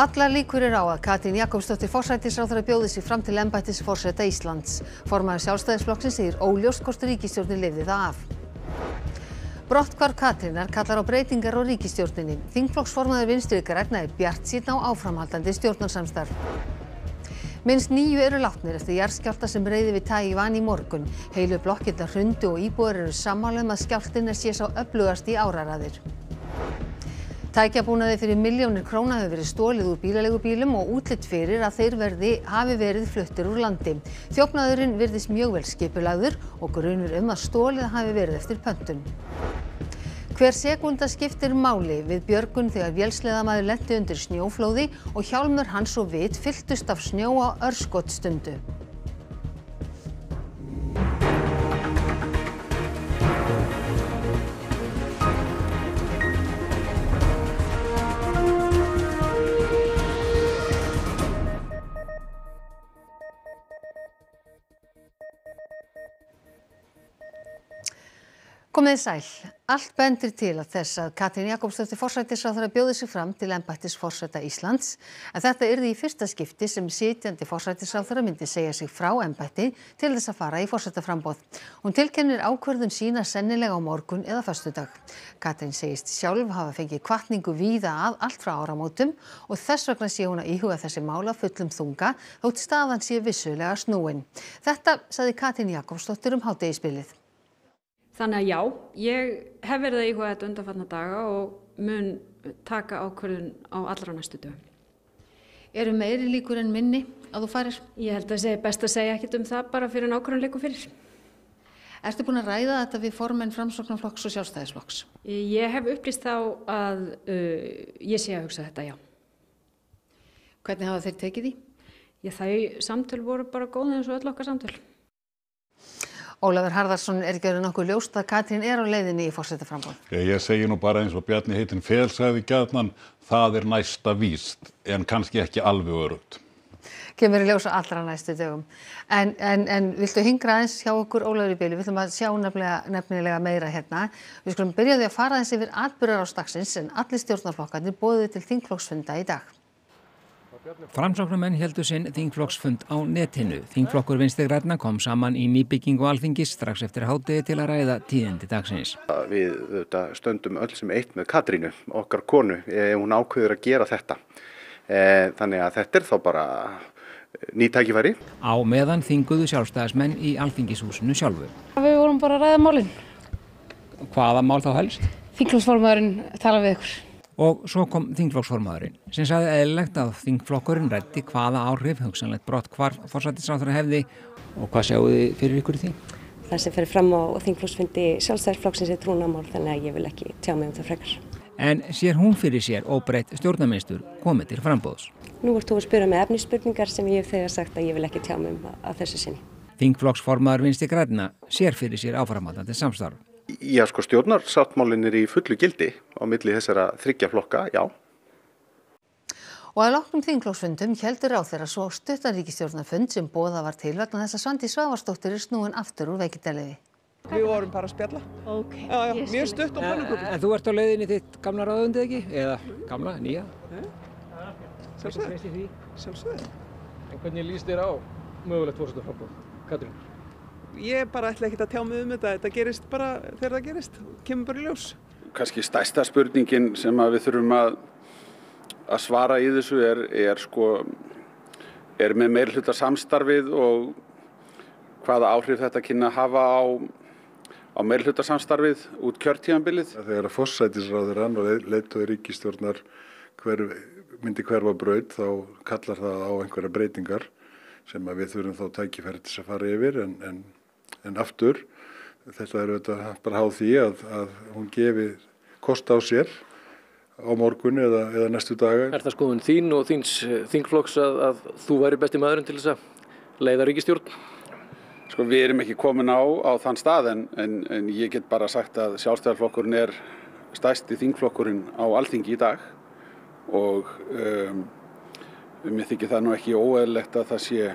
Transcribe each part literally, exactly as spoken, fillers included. Allar líkur eru á að Katrín Jakobsdóttir forsætisráðherra bjóði sig fram til embættis forseta Íslands. Formaður Sjálfstæðisflokksins segir óljóst hvort ríkisstjórnin lifði það af. Brotthvarf Katrínar kallar á breytingar á ríkisstjórninni. Þingflokksformaður Vinstri grænna er bjartsýnn á áframhaldandi stjórnarsamstarf. Minnst níu eru látnir eftir jarðskjálfta sem reið yfir Taiwan í morgun. Heilu blokkirnar hrundu og íbúar eru sammála um að skjálftinn sé sá öflugasti í áraraðir. Tækjabúnaði fyrir milljónir króna hefur verið stolið úr bílaleigubílum og útlit fyrir að þeir verði hafi verið fluttir úr landi. Þjófnaðurinn virðist mjög vel skipulagður og grunur um að stolið hafi verið eftir pöntun. Hver sekúnda skiptir máli við björgun þegar vélsleðamaður lenti undir snjóflóði og hjálmur hans og vit fylltust af snjó á örskotstundu. Komið sæl. Allt bendir til að þess að Katrín Jakobsdóttir forsætisráðherra bjóði sig fram til embættis forseta Íslands, en þetta yrði í fyrsta skipti sem sitjandi forsætisráðherra myndi segja sig frá embætti til þess að fara í forsetaframboð. Hún tilkennir ákvörðun sína sennilega á morgun eða föstudag. Katrín segist sjálf hafa fengið hvatningu víða að allt frá áramótum og þess vegna sé hún að íhuga þessi mála fullum þunga þótt staðan sé vissulega snúin. Þetta sagði Katrín Jakobsdóttir um hádegisbilið. Þannig að já, ég hef verið að íhuga þetta undanfarna daga og mun taka ákvörðun á allra næstu dögum. Eru meiri líkur en minni að þú farir? Ég held að segja best að segja ekkert um það bara fyrir en ákvörðun leikur fyrir. Ertu búin að ræða þetta við formenn Framsóknarflokks og Sjálfstæðisflokks? Ég hef upplýst þá að uh, ég sé að hugsa þetta, já. Hvernig hafa þeir tekið því? Já, þau samtöl voru bara góð eins og öll okkar samtöl. Ólafur Harðarson er ekki verið nokkuð ljóst að Katrín er á leiðinni í forsetaframboð. Ég segi nú bara eins og Bjarni heitinn Fels sagði gjarnan, það er næsta víst, en kannski ekki alveg öruggt. Kemur í ljós á allra næstu dögum. En, en, en viltu hingra aðeins hjá okkur Ólafur í bili? Við viljum að sjá nefnilega, nefnilega meira hérna. Við skulum byrja því að fara aðeins yfir atburðar á staksins, en allir stjórnarflokkarnir boðuðu til þingflokksfunda í dag. Framsóknarmenn heldur sinn þingflokksfund á netinu. Þingflokkur Vinstri grænna kom saman í nýbyggingu Alþingis strax eftir hádegi til að ræða tíðindi dagsins. Við þetta, stöndum öll sem eitt með Katrínu, okkar konu, ef hún ákveður að gera þetta. E, þannig að þetta er þá bara ný tækifæri. Á meðan þinguðu sjálfstæðismenn í Alþingishúsinu sjálfu. Við vorum bara að ræða málin. Hvaða mál þá helst? Þingflokksformaðurinn tala við ykkur. Og svo kom þingflokksformaðurinn, sem sagði eðlilegt að þingflokkurinn reddi hvaða áhrif hugsanlegt brotthvarf forsætisráðherra hefði. Og hvað sjáu þið fyrir ykkur í því? Það sem fer fram á þingflokksfundi Sjálfstæðisflokksins er trúnaðarmál, þannig að ég vil ekki tjá mig um það frekar. En sér hún fyrir sér óbreytt stjórnarmynstur komið til framboðs. Nú ert þú að spyrja með efnisspurningar sem ég hef þegar sagt að ég vil ekki tjá mig um að þessu sinni. Þingflokksformaður Vinstri grænna sér fyrir sér áframhaldandi samstarf. Já, sko, stjórnarsáttmálin er í fullu gildi á milli þessara þriggja flokka, já. Og að loknum þingflokksfundum heldur ráðherra svo stuttan ríkisstjórnarfund sem boðað var til vegna þess að Svandís Svavarsdóttir er snúin aftur úr veikindalyfi. Við vorum bara að spjalla. Ok. Já, já, yes, mjög stutt og bannugum. En þú ert á leiðinni þitt gamla ráðundi, ekki? Eða gamla, nýja? Sjálfsögðu. Sjálfsögðu. En hvernig líst þér á mögulegt forsetaframboð, Katrín? Ég bara ætla ekkert að tjá mig um þetta, þetta gerist bara þegar það gerist, kemur bara í ljós. Kannski stærsta spurningin sem að við þurfum að, að svara í þessu er, er, sko, er með meirihluta samstarfið og hvaða áhrif þetta kynna að hafa á, á meirihluta samstarfið út kjörtímanbilið. Þegar forsætisráðherrann og leiðtogi ríkisstjórnar hver, myndi hverfa braut þá kallar það á einhverja breytingar sem að við þurfum þá tækifæri til þess að fara yfir en, en En aftur, þetta er auðvitað bara háð því að, að hún gefi kost á sér á morgun eða, eða næstu daga. Er það skoðun þín og þíns þingflokks að, að þú væri besti maðurinn til þess að leiða ríkisstjórn? Sko, við erum ekki komin á, á þann stað en, en, en ég get bara sagt að Sjálfstæðisflokkurinn er stærsti þingflokkurinn á Alþingi í dag og um, mér þykir það nú ekki óeðlilegt að það sé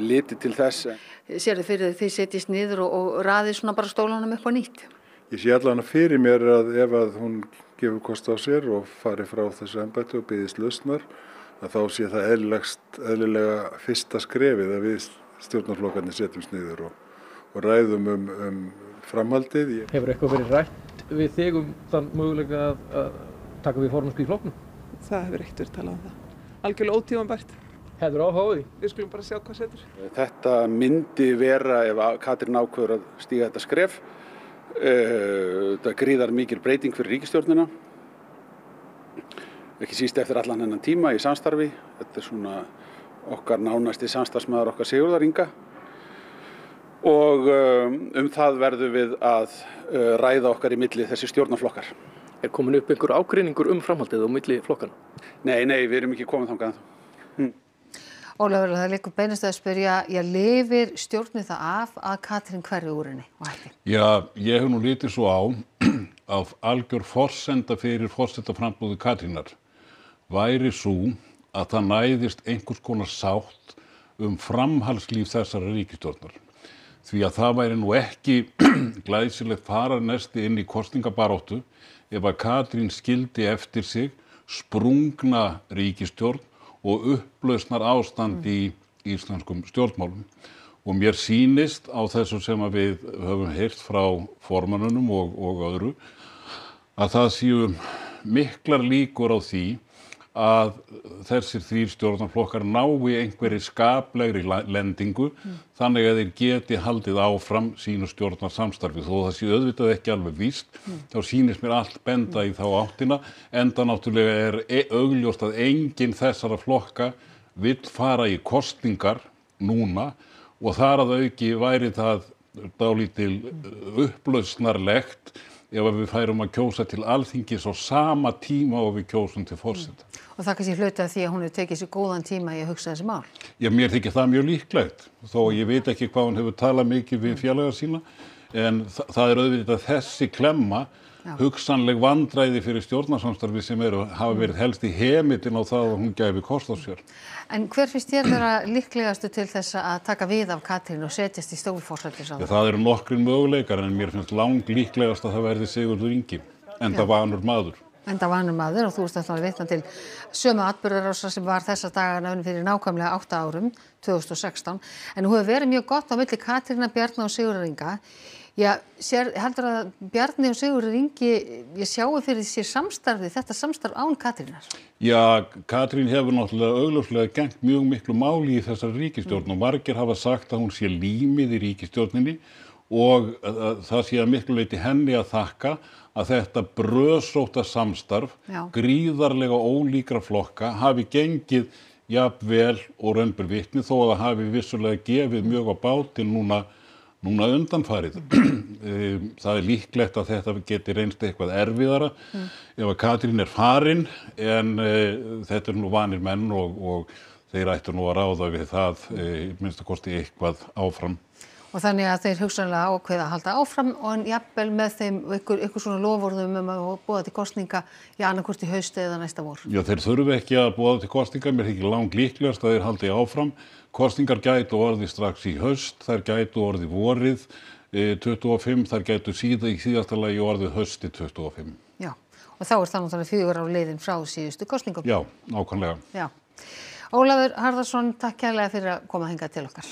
liti til þess. Sér þið fyrir því setjist niður og, og raðið svona bara stólunum upp á nýtt? Ég sé allan að fyrir mér að ef að hún gefur kost á sér og fari frá þessu embætti og byggðist lausnar, að þá sé það eðlilegst, eðlilega fyrsta skrefið að við stjórnarflokkarnir setjumst niður og, og ræðum um, um framhaldið. Ég... Hefur eitthvað verið rætt við þig um þann möguleika að, að taka við formannsku í flokknum? Það hefur ekkert verið talað um það. Algjörlega ótímanbært. Hefur áhugaði. Við skulum bara sjá hvað setur. Þetta myndi vera ef Katrín ákveður að stíga þetta skref. Það gríðar mikil breyting fyrir ríkisstjórnina, ekki síst eftir allan hennan tíma í samstarfi. Þetta er svona okkar nánasti samstarfsmaður okkar Sigurðar Inga og um það verðum við að ræða okkar í milli þessi stjórnarflokkar. Er komin upp einhver ágreiningur um framhaldið á milli flokkanna? Nei, nei, við erum ekki komin þangað ennþá. Ólafur, það er líka beinast að spyrja, ég lifir stjórnum það af að Katrín hverfi úr henni og ætti? Já, ég hef nú litið svo á að algjör forsenda fyrir forsetaframbúðu Katrínar væri svo að það næðist einhvers konar sátt um framhaldslíf þessara ríkistjórnar. Því að það væri nú ekki glæsilegt faranesti inn í kosningabaróttu ef að Katrín skildi eftir sig sprungna ríkistjórn og upplausnar ástand í íslenskum stjórnmálum. Og mér sýnist á þessu sem við höfum heyrt frá formannunum og, og öðru, að það séu miklar líkur á því að þessir þrír stjórnarflokkar nái einhverri skaplegri lendingu, mm. þannig að þeir geti haldið áfram sínu stjórnarsamstarfi. Þó það sé auðvitað ekki alveg víst, mm. þá sýnist mér allt benda mm. í þá áttina, enda náttúrulega er e augljóst að enginn þessara flokka vill fara í kosningar núna og þar að auki væri það dálítil upplausnarlegt ef við færum að kjósa til Alþingis á sama tíma og við kjósum til forseta. Mm. Og það kannski hluti af því að hún hefur tekið sér góðan tíma í að hugsa þessi mál? Já, mér þykir það mjög líklegt, þó ég veit ekki hvað hún hefur talað mikið við félaga sína, en þa það er auðvitað þessi klemma, Já. hugsanleg vandræði fyrir stjórnarsamstarfi sem eru, hafa verið helst í hemitinn á það að hún gæfi kost á sér. En hver finnst þér vera líklegastu til þess að taka við af Katrín og setjast í stól forsætisráðherra? Ja, það eru nokkrir möguleikar, en mér finnst lang líklegast að það verði Sigurður Ingi, enda Já. vanur maður. Enda vanur maður og þú ert náttúrulega vitna til sömu atburðarása sem var þessa dagana fyrir nákvæmlega átta árum, tvö þúsund og sextán. En nú hefur verið mjög gott á milli Katrínar, Bjarna og Sigurðar Inga. Já, sér, heldur að Bjarni og Sigurður Ingi, ég sjáu fyrir sér samstarfi, þetta samstarf án Katrínar? Já, Katrín hefur náttúrulega augljóslega gengt mjög miklu máli í þessari ríkistjórn mm. og margir hafa sagt að hún sé límið í ríkistjórninni og að, að það sé að miklu leyti henni að þakka að þetta brösóta samstarf, Já. gríðarlega ólíkra flokka, hafi gengið jafnvel og raun ber vitni þó að það hafi vissulega gefið mjög á bátinn núna Núna undanfarið, það er líklegt að þetta geti reynst eitthvað erfiðara mm. ef að Katrín er farin, en e, þetta er nú vanir menn og, og þeir ættu nú að ráða við það, e, minnst að kosti eitthvað áfram. Og þannig að þeir hugsanlega ákveða að halda áfram og en jafnvel með þeim ykkur, ykkur svona lofvörðum um að boða til kosninga í annarkvort í hausti eða næsta vor. Já, þeir þurfi ekki að boða til kosninga, mér þykir lang líklegast að þeir haldi áfram. Kosningar gætu orði strax í haust, þær gætu orði vorið tvö þúsund tuttugu og fimm, þær gætu síða í síðasta lagi orði hausti tvö þúsund tuttugu og fimm. Já, og þá er það náttúrulega fjögur á leiðin frá síðustu kosningum. Já, nákvæmlega. Já. Ólafur Harðarson, takk kærlega fyrir að koma hingað til okkar.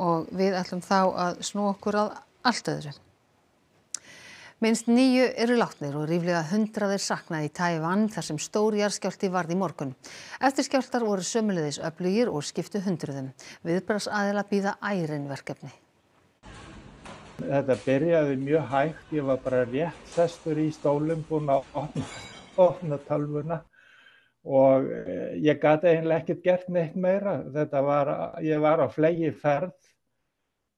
Og við ætlum þá að snú okkur að allt öðru. Minnst níu eru látnir og ríflega hundraðir saknaði í Taiwan þar sem stór jarðskjálfti varð í morgun. Eftirskjálftar voru sömuleiðis öflugir og skiptu hundruðum. Viðbragðsaðila bíða ærin verkefni. Þetta byrjaði mjög hægt. Ég var bara rétt sestur í stólum búin að opna, opna tölvuna. Og ég gat eiginlega ekkert gert neitt meira. Þetta var, ég var á flegi ferð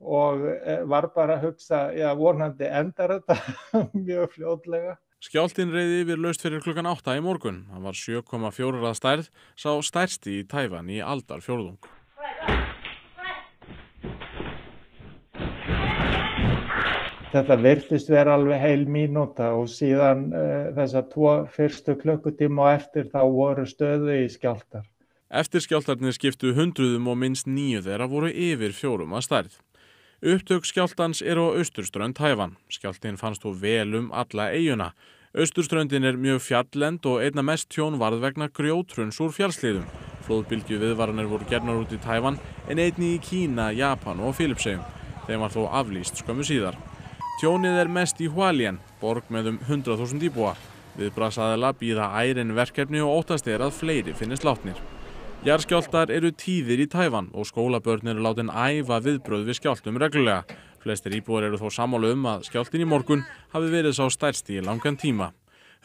og var bara að hugsa, já, vonandi endar þetta mjög fljótlega. Skjálftinn reið yfir laust fyrir klukkan átta í morgun. Hann var sjö komma fjögur að stærð, sá stærsti í Tævan í aldar fjórðung. Þetta virtist vera alveg heil mínúta og síðan uh, þessa tvo fyrstu klukkutíma og eftir þá voru stöðu í skjálftar. Eftir skjálftarnir skiptu hundruðum og minnst níu þeirra voru yfir fjórum að stærð. Upptök skjálftans er á austurströnd Taiwan. Skjálftinn fannst þó vel um alla eyjuna. Austurströndin er mjög fjallend og einna mest tjón varð vegna grjótruns úr fjallsliðum. Flóðbylgju viðvaranir voru gerðnar út í Taiwan en einnig í Kína, Japan og Filippseyjum. Þeim var þó aflýst skömmu síðar. Tjónið er mest í Húalien, borg með um hundrað þúsund íbúa. Viðbragðsaðila bíða ærin verkefni og óttast er að fleiri finnist látnir. Jarðskjálftar eru tíðir í Tævan og skólabörn eru látin æfa viðbrögð við skjálftum reglulega. Flestir íbúar eru þó sammála um að skjálftinn í morgun hafi verið sá stærsti í langan tíma.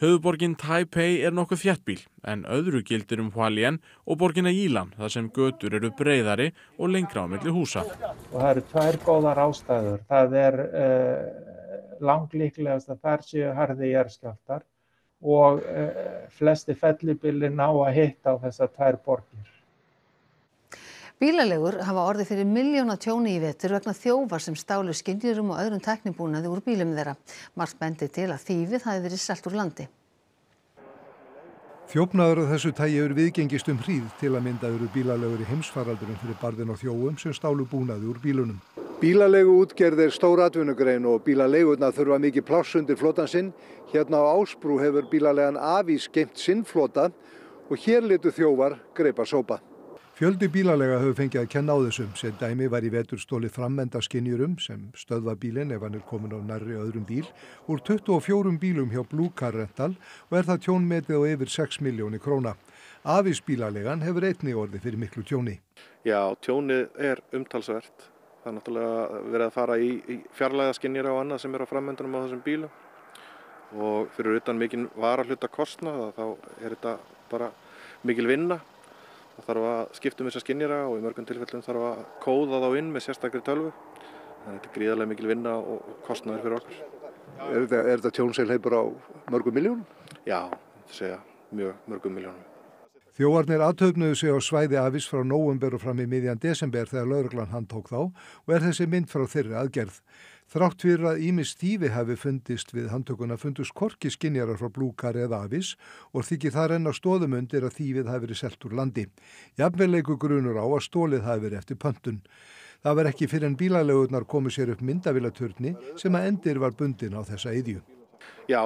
Höfuborgin Taipei er nokkuð þéttbýl, en öðru gildir um Hualien og borgina Yilan, þar sem götur eru breiðari og lengra á milli húsa. Og það eru tvær góðar ástæður. Það er uh, langlíklegast að þar séu harði jarðskjálftar og uh, flesti fellibyllir ná að hitta á þessar tvær borgir. Bílaleigur hafa orðið fyrir milljóna tjóni í vetur vegna þjófar sem stálu skynjurum og öðrum tæknibúnaði úr bílum þeirra. Margt bendir til að þýfið hafi verið selt úr landi. Þjófnaður af þessu tagi hefur viðgengist um hríð, til að mynda eru bílaleigur í heimsfaraldurum fyrir barðin og þjófum sem stálu búnaði úr bílunum. Bílaleigu er stór atvinnugrein og bílaleigurna þurfa mikið pláss undir flotan sinn. Hérna á Ásbrú hefur bílaleigan Avís geymt sinn flota og hér létu þjófar greipa sópa. Fjöldi bílaleiga hefur fengið að kenna á þessum, sem dæmi var í vetur stólið frammenda skynjurum sem stöðva bílinn ef hann er komin á nærri öðrum bíl úr tuttugu og fjórum bílum hjá Blue Car Rental og er það tjónmetið á yfir sex milljónir króna. Avís bílaleigan hefur einnig orðið fyrir miklu tjóni. Já, tjónið er umtalsvert. Það er náttúrulega verið að fara í, í fjarlæðaskinjara og annað sem er á framendunum á þessum bílum og fyrir utan mikinn varahluta kostnað þá er þetta bara mikil vinna. Það þarf að skipta um þessa skinnjara og í mörgum tilfellum þarf að kóða þá inn með sérstakri tölvu. Þannig að þetta er gríðarlega mikil vinna og kostnaður fyrir okkur. Er þetta, er þetta tjónsel heipur á mörgum milljónum? Já, þetta segja mjög mörgum milljónum. Þjófarnir aðtöfnuðu sig á svæði Avís frá nóvember og fram í miðjan desember þegar lögreglan handtók þá og er þessi mynd frá þeirri aðgerð. Þrátt fyrir að ýmis þýfi hafi fundist við handtökuna fundust hvorki skynjarar frá Blue Car eða Avís og þykir það renna stoðum undir að þýfið hafi verið selt úr landi. Jafnvel leikur grunur á að stólið hafi verið eftir pöntun. Það var ekki fyrir en bílaleigurnar komu sér upp myndavélaturni sem að endir var bundin á þessa eyðju. Já,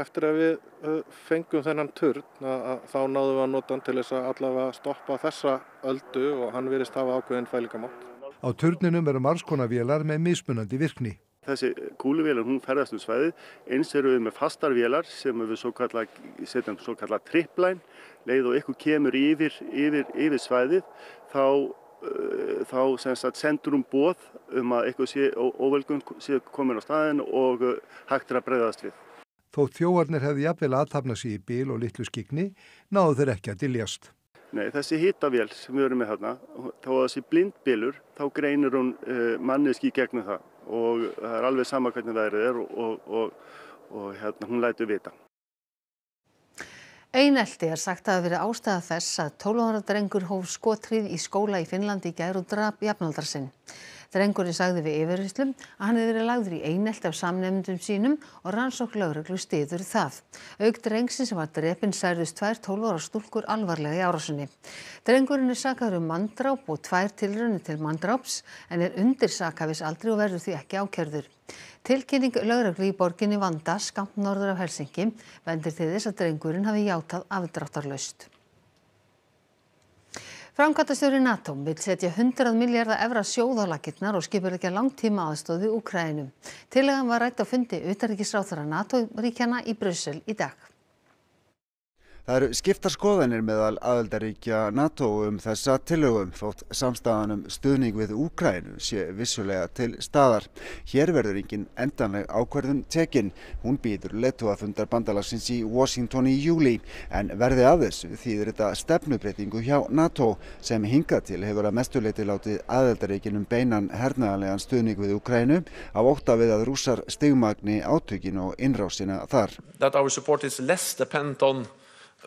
eftir að við fengum þennan turn að þá náðum við að nota hann til þess að allavega stoppa þessa öldu og hann virðist hafa ákveðin fælingamátt. Á turninum eru margskonar vélar með mismunandi virkni. Þessi kúluvélar hún ferðast um svæðið, eins eru við með fastar vélar sem við svo kalla, setjum svo kalla tripplæn, leið og ykkur kemur yfir, yfir, yfir svæðið, þá, uh, þá sem sagt, sendur hún boð um að ykkur sé óvelgum sé komin á staðin og uh, hægt er að bregðast við. Þó þjófarnir hefði jafnvel aðtapna sig í bíl og litlu skikni, náðu þeir ekki að dyljast. Nei, þessi hitavél sem við erum með þarna, þá að þessi blindbylur, þá greinir hún uh, manneski í gegnum það og það er alveg sama hvernig veðrið er og, og, og, og hérna, hún lætur vita. Einelti er sagt að vera ástæða þess að tólf ára drengur hóf skothríð í skóla í Finnlandi í gær og drap jafnaldra sinn. Drengurinn sagði við yfirheyslum að hann hefði verið lagður í einelti af samnemendum sínum og rannsókn lögreglu styður það. Auk drengsins sem var drepinn særðust tvær tólf ára stúlkur alvarlega í árásinni. Drengurinn er sakaður um manndráp og tvær tilraunir til manndráps en er undir sakavis aldri og verður því ekki ákjörður. Tilkynning lögreglu í borginni Vanda skammt norður af Helsingi bendir til þess að drengurinn hafi játað afdráttarlaust. Framkvæmdastjóri NATO vil setja hundrað milljarða evra sjóð á laggirnar og skipuleggja langtíma aðstoð við Úkraínu. Tillagan var rædd á fundi utanríkisráðherra NATO-ríkjanna í Brüssel í dag. Það eru skiptar skoðanir meðal aðildarríkja NATO um þessa tillögum þótt samstaðanum stuðning við Úkraínu sé vissulega til staðar. Hér verður engin endanleg ákvörðun tekin. Hún býður leiðtogafundar bandalagsins í Washington í júlí en verði af þessu þýðir þetta stefnubreytingu hjá NATO sem hingað til hefur að mestu leyti látið aðildarríkinum beinan hernaðarlegan stuðning við Úkraínu á ótta við að Rússar stigmagni átökin og innrásina þar. That our support is less dependent on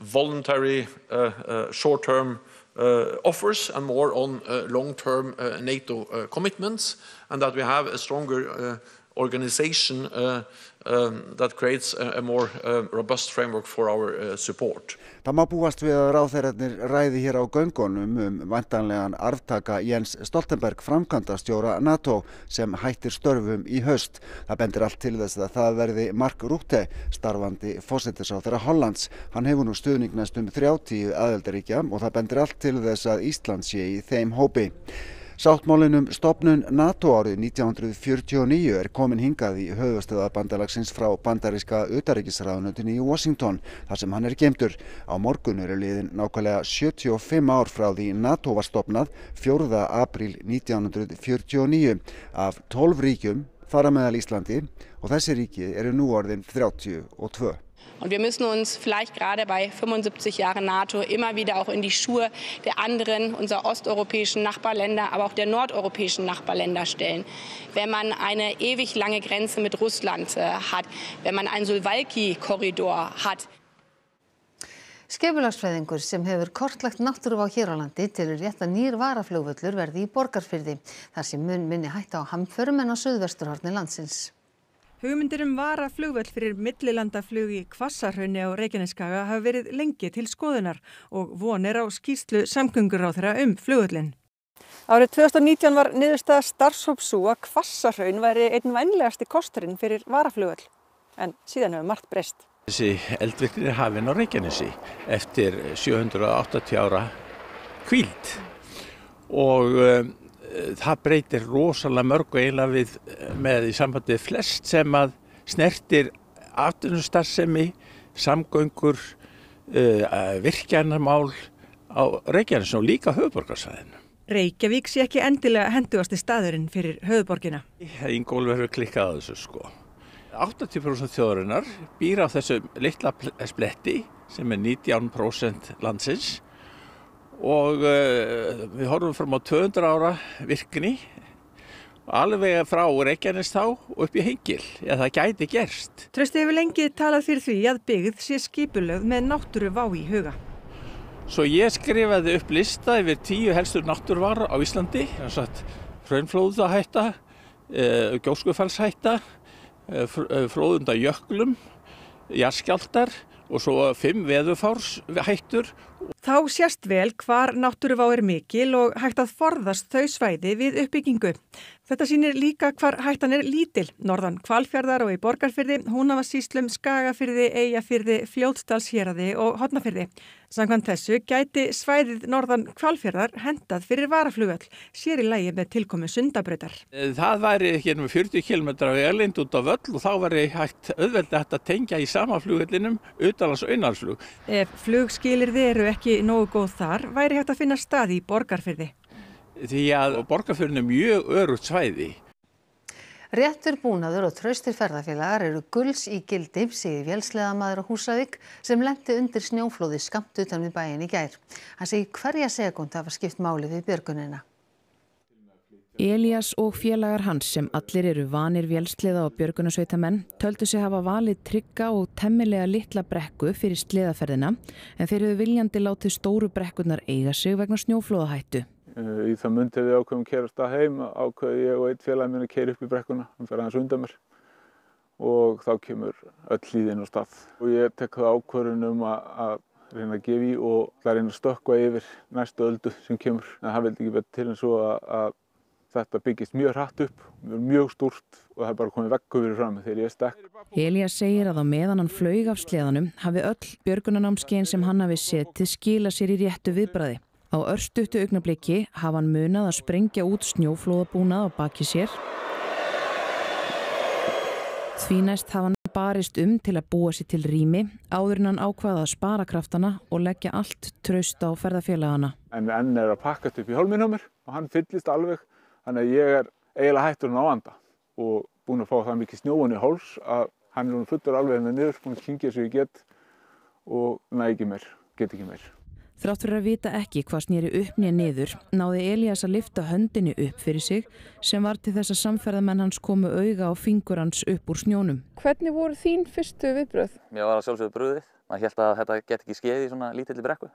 voluntary uh, uh, short-term uh, offers and more on uh, long-term uh, NATO uh, commitments, and that we have a stronger uh, organization uh, um, that creates a, a more uh, robust framework for our uh, support. Það má búast við að ráðherrarnir ræði hér á göngunum um væntanlegan arftaka Jens Stoltenberg framkvæmdastjóra NATO sem hættir störfum í haust. Það bendir allt til þess að það verði Mark Rutte, starfandi forsætisráðherra Hollands. Hann hefur nú stuðning næstum þrjátíu aðildarríkja og það bendir allt til þess að Ísland sé í þeim hópi. Sáttmálinn um stofnun NATO árið nítján hundruð fjörutíu og níu er komin hingað í höfuðstöðvar bandalagsins frá bandaríska utanríkisráðuneytinu í Washington, þar sem hann er geymdur. Á morgun eru liðin nákvæmlega sjötíu og fimm ár frá því NATO var stofnað fjórða apríl nítján hundruð fjörutíu og níu af tólf ríkjum, þar á meðal Íslandi, og þessi ríki eru nú orðin þrjátíu og tvö. Und wir müssen uns vielleicht gerade bei fünfundsiebzig Jahren NATO immer wieder auch in die Schuhe der anderen, unserer osteuropäischen Nachbarländer, aber auch der nordeuropäischen Nachbarländer stellen. Wenn man eine ewig lange Grenze mit Russland hat, wenn man einen Solvalki-Korridor hat. Skipulagsfræðingur sem hefur kortlagt náttúruvá hér á landi telur rétt að nýr varaflugvöllur verði í Borgarfirði, þar sem mun minni hætta á hamförum en á suðvesturhorni landsins. Hugmyndir um varaflugvöll fyrir millilandaflug í Hvassahrauni á Reykjaneskaga hafa verið lengi til skoðunar og vonir á skýrslu samgönguráðherra um flugvöllinn. Árið tvö þúsund og nítján var niðurstaða starfshóps sú að Hvassahraun væri einn vænlegasti kosturinn fyrir varaflugvöll, en síðan hefur margt breyst. Þessi eldvirkni er hafin á Reykjanesi eftir sjö hundruð og áttatíu ára hvíld og það breytir rosalega mörgu eiginlega við, með í sambandi við flest sem að snertir atvinnustarfsemi, samgöngur, uh, virkjanamál á Reykjanes og líka höfuborgarsvæðinu. Reykjavík sé ekki endilega hendugasti staðurinn fyrir höfuborgina. Ingólfur hefur klikkað á þessu sko. áttatíu prósent þjóðarinnar býr á þessu litla spletti sem er nítján prósent landsins. Og uh, við horfum fram á tvö hundruð ára virkni, alveg frá Reykjanes þá upp í Hengil, eða það gæti gerst. Trausti hefur lengi talað fyrir því að byggð sé skipulögð með náttúruvá í huga. Svo ég skrifaði upp lista yfir tíu helstu náttúruvár á Íslandi, eins og að hraunflóðahætta, uh, gjóskufallshætta, uh, flóðunda jöklum, jarðskjálftar og svo fimm veðurfárshættur. Þá sést vel hvar náttúruvá er mikil og hægt að forðast þau svæði við uppbyggingu. Þetta sýnir líka hvar hættan er lítil. Norðan Hvalfjarðar og í Borgarfirði, Húnavatnssýslum, Skagafirði, Eyjafirði, Fljótsdalshéraði og Hornafirði. Samkvæmt þessu gæti svæðið norðan Hvalfjarðar hentað fyrir varaflugvöll, sér í lagi með tilkomu Sundabrautar. Það væri ekki um fjörutíu kílómetra vegleind út á völl og þá væri hægt auðveldlega hægt að tengja í sama flugvellinum utanlands og innanlandsflug. Ef flugskilyrði eru ekki nógu góð þar, væri hægt að finna stað í Borgarfirði. Því að Borgarfirði er mjög örugt svæði. Réttur búnaður og traustir ferðafélagar eru gulls í gildi, segir vélsleðamaður á Húsavík sem lenti undir snjóflóði skammt utan við bæinn í gær. Hann segir hverja sekúndu hafa skipt máli við björgunina. Elías og félagar hans sem allir eru vanir vélsleða og björgunarsveitamenn töldu sig hafa valið trygga og temmilega litla brekku fyrir sleðaferðina en þeir hefðu viljandi látið stóru brekkurnar eiga sig vegna snjóflóðahættu. Í það mundi við ákveðum keyra af stað heim, ákveði ég og einn félagi minn að keyra upp í brekkuna, hann fer aðeins undan mér og þá kemur öll hlíðin á stað. Og ég tek það ákvörðun um að, að reyna að gefa í og það reyna að stökkva yfir næstu öldu sem kemur. En hann vildi ekki betur til en svo að, að þetta byggist mjög hratt upp, mjög stórt og það er bara komið veggu fyrir fram þegar ég stakk. Elías segir að á meðan hann flaug af sleðanum hafi öll björgunarnámskeiðin sem hann hafi setið skilað sér í réttu viðbragði. Á örstuttu augnabliki hafi hann munað að sprengja út snjóflóðabúnað á baki sér. Því næst hafi hann barist um til að búa sér til rými áður en hann ákvaða að spara kraftana og leggja allt traust á ferðafélagana. En enn er að pakkast upp í hálminn á mér og hann fyllist alveg. Þannig að ég er eiginlega hættur á Vanda og búin að fá það mikið snjóan í háls að hann er hún fullur alveg með niður, búin að kynkja svo ég get og næg ekki meir, get ekki meir. Þrátt fyrir að vita ekki hvað snýri upp né niður, náði Elías að lyfta höndinni upp fyrir sig sem var til þess að samferðamenn hans komu auga á fingur hans upp úr snjónum. Hvernig voru þín fyrstu viðbrögð? Mér var að sjálfsögðu brugðið. Maður hélt að þetta get ekki skeið í svona lítilli brekku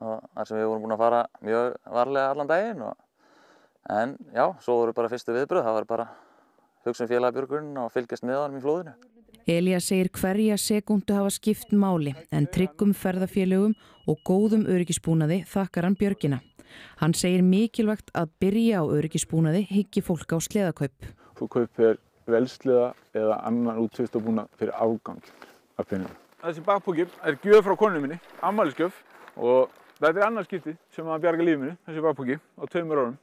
og þar sem við vorum búin að fara mjög varlega allan daginn og en já, svo voru bara fyrstu viðbröð, það var bara hugsa um félagabjörgun og fylgjast með honum í flóðinu. Elía segir hverja sekundu hafa skipt máli en tryggum ferðafélögum og góðum öryggisbúnaði þakkar hann björgina. Hann segir mikilvægt að byrja á öryggisbúnaði hyggi fólk á sleðakaup. Þú kaupir velsleða eða annan útvistabúnað fyrir afgang af peningum. Þessi bakpoki er gjöf frá konu minni, afmælisgjöf og þetta er annað skipti sem að bjarga lífi minni, þessi bakpoki á tveimur árum.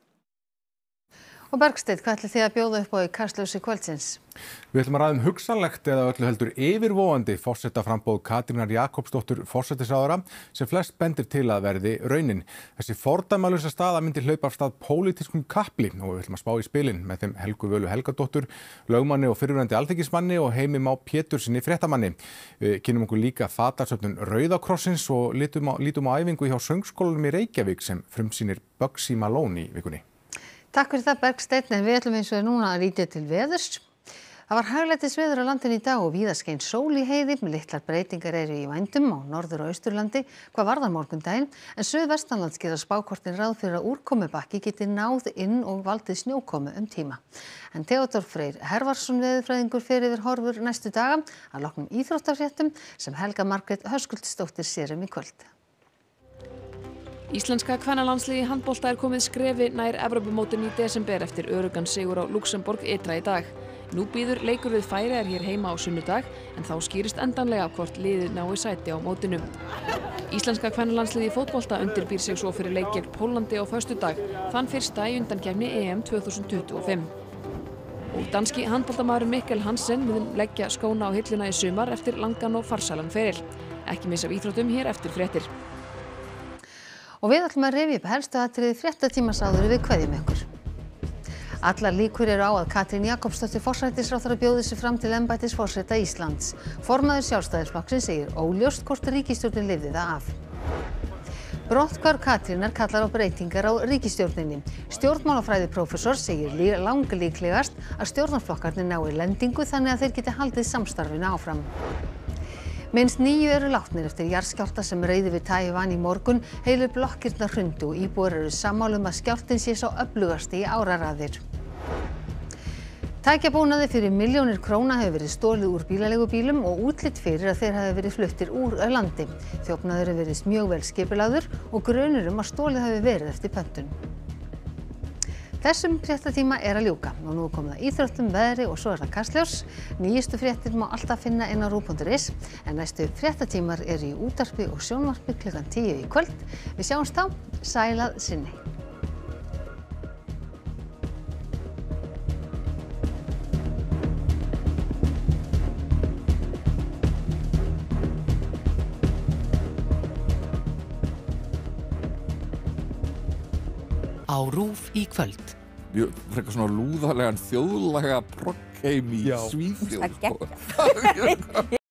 Og Bergsteinn, hvað ætlir þið að bjóða upp á í Kastljósi kvöldsins? Við ætlum að ræðum hugsanlegt eða öllu heldur yfirvofandi forsetaframboð Katrínar Jakobsdóttur forsætisráðherra sem flest bendir til að verði raunin. Þessi fordæmalausa staða myndir hlaupa af stað pólitískum kapli og við ætlum að spá í spilin með þeim Helgu Völu Helgadóttur, lögmanni og fyrirverandi alþingismanni og Heimi Má Pétursson fréttamanni. Við kynnum okkur líka fatarsöfnun Rauða krossins og lítum á, lítum á æfingu hjá söngskólanum í Reykjavík sem frumsýnir Bugsy Malone í vikunni. Takk fyrir það Bergsteinn, en við ætlum eins og núna að rýta til veðurs. Það var hæglætis veður á landinu í dag og víða skein sól í heiði, með litlar breytingar eru í vændum á norður og austurlandi, hvað varðar morgundaginn, en suðvestanlands gera spákortin ráð fyrir að úrkomubakki geti náð inn og valdið snjókomu um tíma. En Theodor Freyr Hervarsson veðurfræðingur fer yfir horfur næstu daga að loknum íþróttafréttum sem Helga Margrét Höskuldstóttir sér um í kvöld. Íslenska kvennalandsliðið í handbolta er komið skrefi nær Evrópumótinu í desember eftir öruggan sigur á Luxemburg ytra í dag. Nú býður leikur við Færeyjar hér heima á sunnudag, en þá skýrist endanlega hvort liðið nái sæti á mótinu. Íslenska kvennalandsliðið í fótbolta undirbýr sig svo fyrir leik gegn Póllandi á föstudag, þann fyrsta í undankeppni E M tvö þúsund tuttugu og fimm. Og danski handboltamaðurinn Mikkel Hansen mun leggja skóna á hilluna í sumar eftir langan og farsælan feril. Ekki missa af íþróttum hér eftir fréttir. Og við ætlum að rifja upp helstu atriði fréttatímans áður við kveðjum ykkur. Allar líkur eru á að Katrín Jakobsdóttir forsætisráðherra bjóði sig fram til embættis forseta Íslands. Formaður Sjálfstæðisflokksins segir óljóst hvort ríkisstjórnin lifði það af. Brotthvarf Katrínar kallar á breytingar á ríkisstjórninni. Stjórnmálafræðiprófessor segir langlíklegast að stjórnarflokkarnir nái lendingu þannig að þeir geti haldið samstarfinu áfram. Minnst níu eru látnir eftir jarðskjálfta sem reið yfir Taiwan í morgun, heilu blokkirnar hrundu og íbúar eru sammála um að skjálftinn sé sá öflugasti í áraraðir. Tækjabúnaði fyrir milljónir króna hefur verið stolið úr bílaleigubílum og útlit fyrir að þeir hafi verið fluttir úr landi. Þjófnaður hefur verið mjög vel skipulagður og grunur um að stolið hafi verið eftir pöntun. Þessum fréttatíma er að ljúka og nú er komið að íþróttum, veðri og svo er það Kastljós. Nýjustu fréttir má alltaf finna inn á rúv punktur is en næstu fréttatímar eru í útvarpi og sjónvarpi klukkan tíu í kvöld. Við sjáumst þá, sælað sinni. Á RÚV í kvöld. Mjög frekar svona lúðarlegan þjóðlaga proggheim í Svíþjóð.